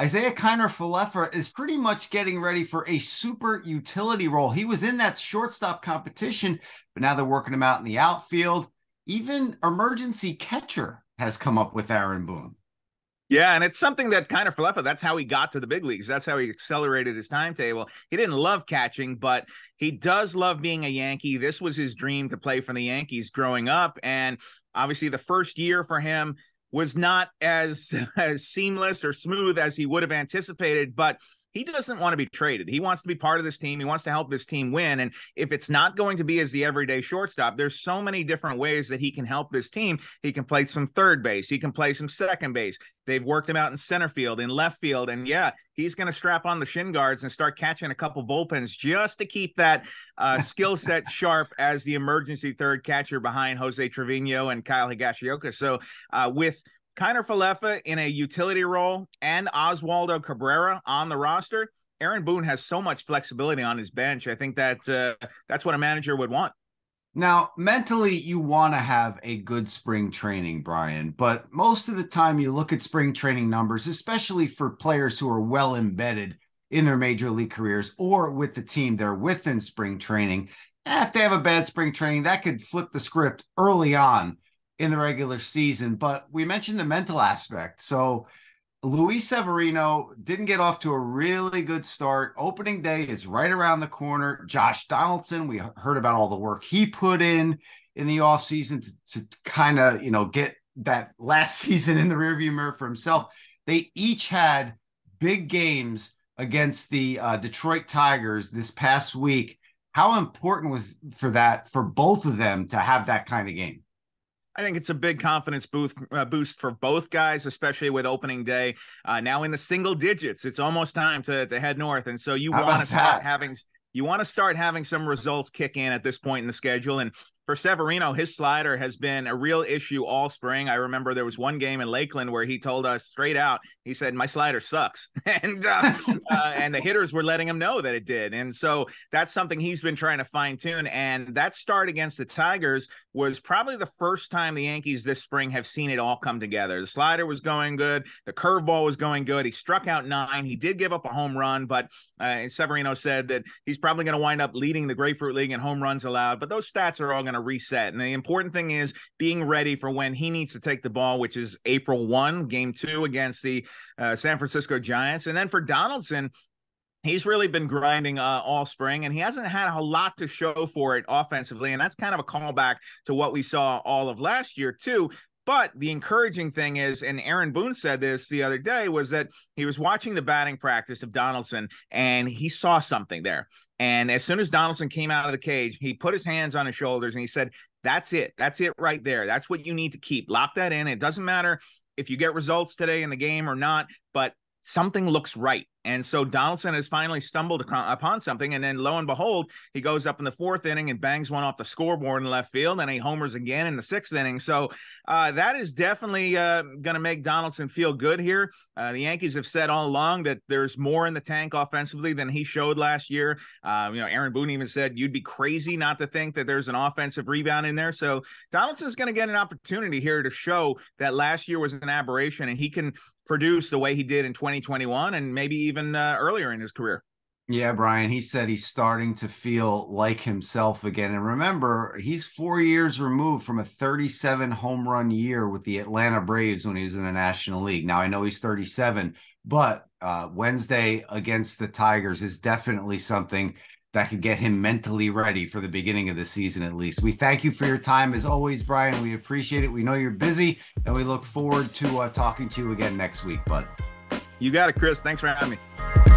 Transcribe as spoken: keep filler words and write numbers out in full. Isaiah Kiner-Falefa is pretty much getting ready for a super utility role. He was in that shortstop competition, but now they're working him out in the outfield. Even emergency catcher has come up with Aaron Boone. Yeah, and it's something that Kiner-Falefa, that's how he got to the big leagues. That's how he accelerated his timetable. He didn't love catching, but he does love being a Yankee. This was his dream, to play for the Yankees growing up. And obviously the first year for him was not as, as seamless or smooth as he would have anticipated, but he doesn't want to be traded. He wants to be part of this team. He wants to help this team win. And if it's not going to be as the everyday shortstop, there's so many different ways that he can help this team. He can play some third base. He can play some second base. They've worked him out in center field, in left field. And yeah, he's going to strap on the shin guards and start catching a couple bullpens just to keep that uh, skill set sharp as the emergency third catcher behind Jose Trevino and Kyle Higashioka. So uh, with Kiner-Falefa in a utility role and Oswaldo Cabrera on the roster, Aaron Boone has so much flexibility on his bench. I think that uh, that's what a manager would want. Now, mentally, you want to have a good spring training, Brian, but most of the time you look at spring training numbers, especially for players who are well embedded in their major league careers or with the team they're with in spring training. If they have a bad spring training, that could flip the script early on in the regular season. But we mentioned the mental aspect. So Luis Severino didn't get off to a really good start. Opening day is right around the corner. Josh Donaldson, we heard about all the work he put in in the offseason to, to kind of, you know, get that last season in the rearview mirror for himself. They each had big games against the uh, Detroit Tigers this past week. How important was for that, for both of them to have that kind of game? I think it's a big confidence boost, uh, boost for both guys, especially with opening day uh, now in the single digits. It's almost time to, to head north. And so you want to start having you want to start having some results kick in at this point in the schedule. And for Severino, his slider has been a real issue all spring. I remember there was one game in Lakeland where he told us straight out, he said, "My slider sucks." and uh, uh, and the hitters were letting him know that it did. And so that's something he's been trying to fine tune. And that start against the Tigers was probably the first time the Yankees this spring have seen it all come together. The slider was going good. The curveball was going good. He struck out nine. He did give up a home run, but uh, Severino said that he's probably going to wind up leading the Grapefruit League in home runs allowed, but those stats are all going to reset. And the important thing is being ready for when he needs to take the ball, which is April first, game two against the uh, San Francisco Giants. And then for Donaldson, he's really been grinding uh, all spring, and he hasn't had a lot to show for it offensively. And that's kind of a callback to what we saw all of last year too. But the encouraging thing is, and Aaron Boone said this the other day, was that he was watching the batting practice of Donaldson, and he saw something there. And as soon as Donaldson came out of the cage, he put his hands on his shoulders and he said, "That's it. That's it right there. That's what you need to keep. Lock that in. It doesn't matter if you get results today in the game or not, but something looks right." And so Donaldson has finally stumbled upon something. And then lo and behold, he goes up in the fourth inning and bangs one off the scoreboard in left field. And he homers again in the sixth inning. So uh, that is definitely uh, going to make Donaldson feel good here. Uh, the Yankees have said all along that there's more in the tank offensively than he showed last year. Uh, you know, Aaron Boone even said you'd be crazy not to think that there's an offensive rebound in there. So Donaldson's going to get an opportunity here to show that last year was an aberration and he can produce the way he did in twenty twenty-one and maybe even even uh, earlier in his career. Yeah, Brian, he said he's starting to feel like himself again. And remember, he's four years removed from a thirty-seven home run year with the Atlanta Braves when he was in the National League. Now, I know he's thirty-seven, but uh, Wednesday against the Tigers is definitely something that could get him mentally ready for the beginning of the season, at least. We thank you for your time, as always, Brian. We appreciate it. We know you're busy, and we look forward to uh, talking to you again next week, bud. You got it, Chris. Thanks for having me.